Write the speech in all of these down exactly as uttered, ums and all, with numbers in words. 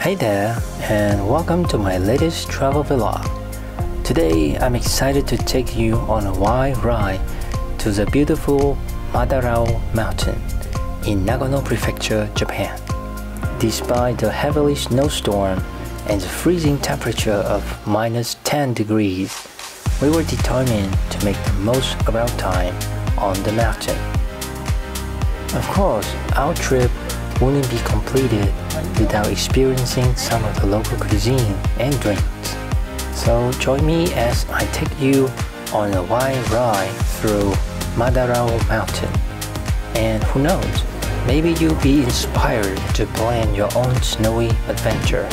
Hey there, and welcome to my latest travel vlog. Today I'm excited to take you on a wild ride to the beautiful Madarao Mountain in Nagano Prefecture, Japan. Despite the heavy snowstorm and the freezing temperature of minus ten degrees, we were determined to make the most of our time on the mountain. Of course, our trip wouldn't be completed without experiencing some of the local cuisine and drinks. So join me as I take you on a wild ride through Madarao Mountain. And who knows, maybe you'll be inspired to plan your own snowy adventure.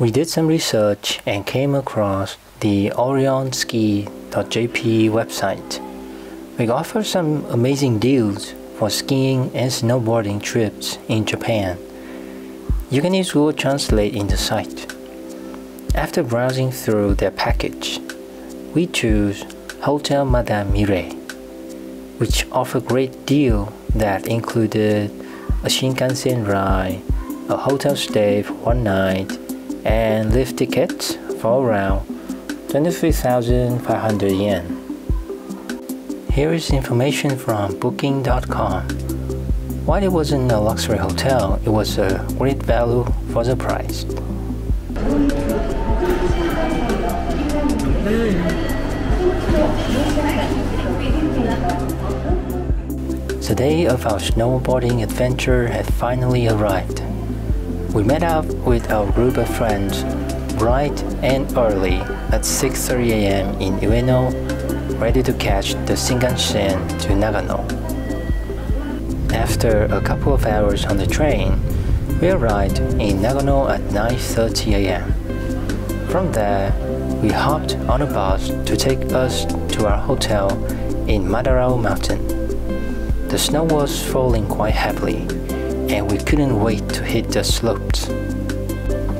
We did some research and came across the orionski dot J P website, which offers some amazing deals for skiing and snowboarding trips in Japan. You can use Google Translate in the site. After browsing through their package, we choose Hotel Madame Mirei, which offered a great deal that included a Shinkansen ride, a hotel stay for one night, and lift tickets for around twenty-three thousand five hundred yen. Here is information from booking dot com. While it wasn't a luxury hotel, it was a great value for the price. The day of our snowboarding adventure had finally arrived. We met up with our group of friends bright and early at six thirty a m in Ueno, ready to catch the Shinkansen to Nagano. After a couple of hours on the train, we arrived in Nagano at nine thirty a m From there, we hopped on a bus to take us to our hotel in Madarao Mountain. The snow was falling quite heavily, and we couldn't wait to hit the slopes.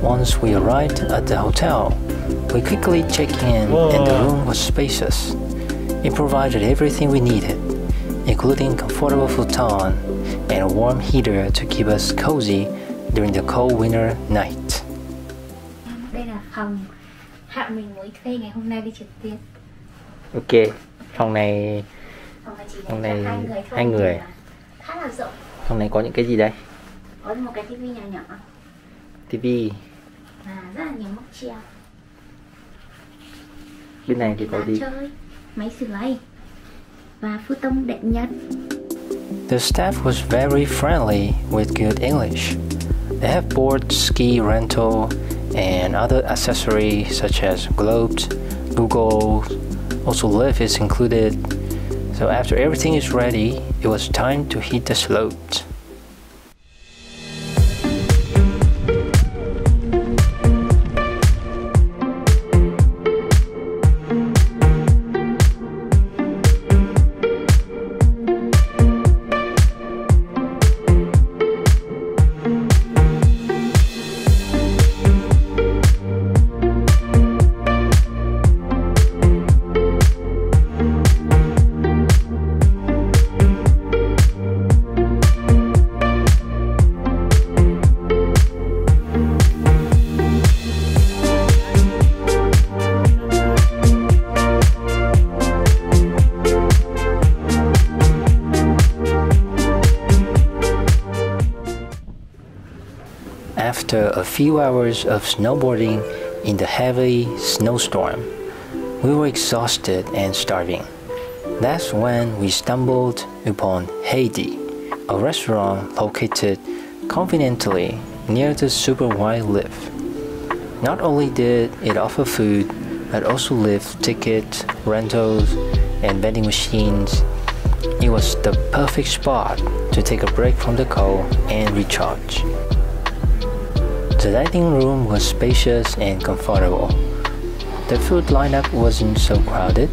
Once we arrived at the hotel, we quickly checked in. Whoa. And the room was spacious. It provided everything we needed, including comfortable futon and a warm heater to keep us cozy during the cold winter night. Đây là phòng hạ mình mới thuê ngày hôm nay đi trượt tuyết. Ok, phòng này phòng này, chỉ phòng này hai người, thôi hai người. Là khá là rộng. Trong này có những cái gì đây? Có một cái tivi nhỏ nhỏ. Tivi. Và rất là nhiều móc treo. Bên này thì có và gì? Chơi, máy sưởi và futon đẹp nhất. The staff was very friendly with good English. They have board ski rental and other accessories such as globes, goggles. Also, lift is included. So after everything is ready, it was time to hit the slopes. After a few hours of snowboarding in the heavy snowstorm, we were exhausted and starving. That's when we stumbled upon Heidi, a restaurant located conveniently near the super wide lift. Not only did it offer food, but also lift tickets, rentals, and vending machines. It was the perfect spot to take a break from the cold and recharge. The dining room was spacious and comfortable. The food lineup wasn't so crowded,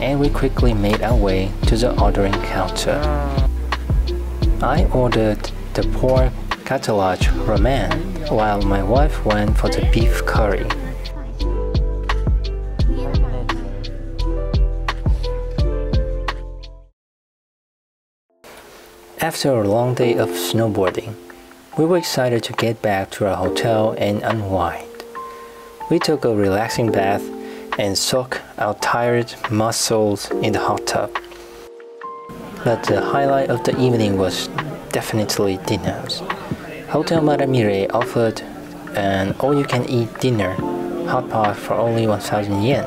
and we quickly made our way to the ordering counter. I ordered the pork cartilage ramen, while my wife went for the beef curry. After a long day of snowboarding, we were excited to get back to our hotel and unwind. We took a relaxing bath and soaked our tired muscles in the hot tub. But the highlight of the evening was definitely dinners. Hotel Madame Mirei offered an all-you-can-eat dinner hot pot for only one thousand yen.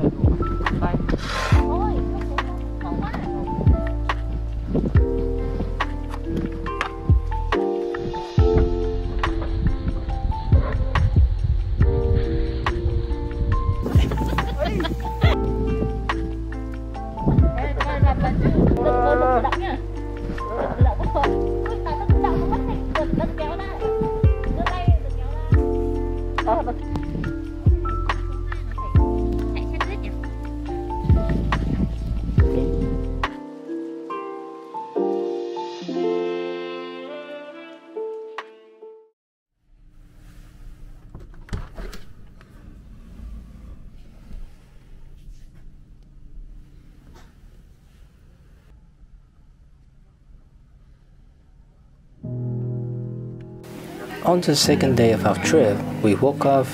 On the second day of our trip, we woke up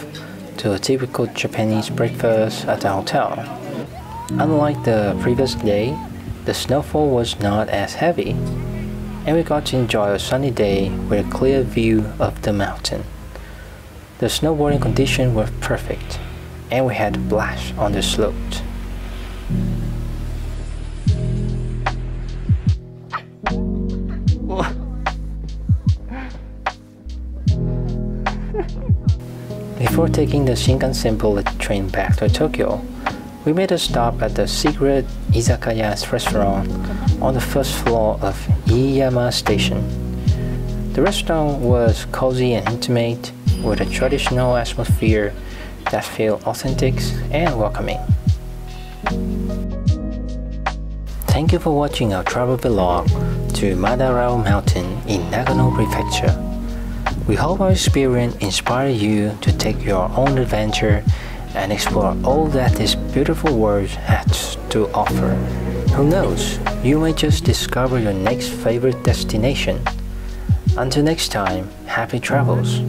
to a typical Japanese breakfast at the hotel. Unlike the previous day, the snowfall was not as heavy, and we got to enjoy a sunny day with a clear view of the mountain. The snowboarding conditions were perfect, and we had a blast on the slopes. Before taking the Shinkansen bullet train back to Tokyo, we made a stop at the secret izakaya restaurant on the first floor of Iiyama Station. The restaurant was cozy and intimate, with a traditional atmosphere that felt authentic and welcoming. Thank you for watching our travel vlog to Madarao Mountain in Nagano Prefecture. We hope our experience inspired you to take your own adventure and explore all that this beautiful world has to offer. Who knows, you may just discover your next favorite destination. Until next time, happy travels!